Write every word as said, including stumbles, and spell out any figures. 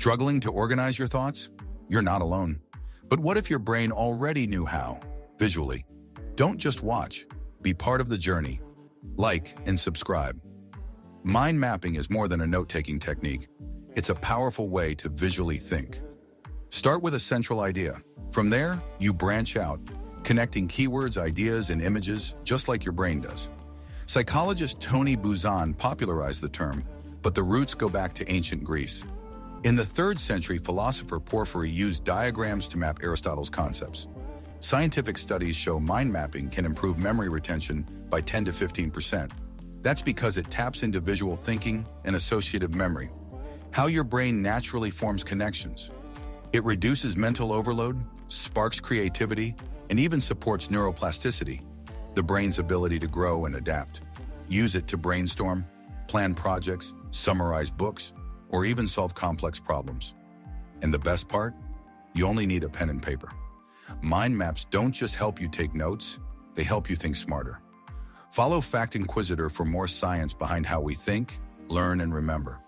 Struggling to organize your thoughts? You're not alone. But what if your brain already knew how? Visually. Don't just watch. Be part of the journey. Like and subscribe. Mind mapping is more than a note-taking technique. It's a powerful way to visually think. Start with a central idea. From there, you branch out, connecting keywords, ideas, and images, just like your brain does. Psychologist Tony Buzan popularized the term, but the roots go back to ancient Greece. In the third century, philosopher Porphyry used diagrams to map Aristotle's concepts. Scientific studies show mind mapping can improve memory retention by ten to fifteen percent. That's because it taps into visual thinking and associative memory, how your brain naturally forms connections. It reduces mental overload, sparks creativity, and even supports neuroplasticity, the brain's ability to grow and adapt. Use it to brainstorm, plan projects, summarize books, or even solve complex problems. And the best part? You only need a pen and paper. Mind maps don't just help you take notes, they help you think smarter. Follow Fact Inquisitor for more science behind how we think, learn, and remember.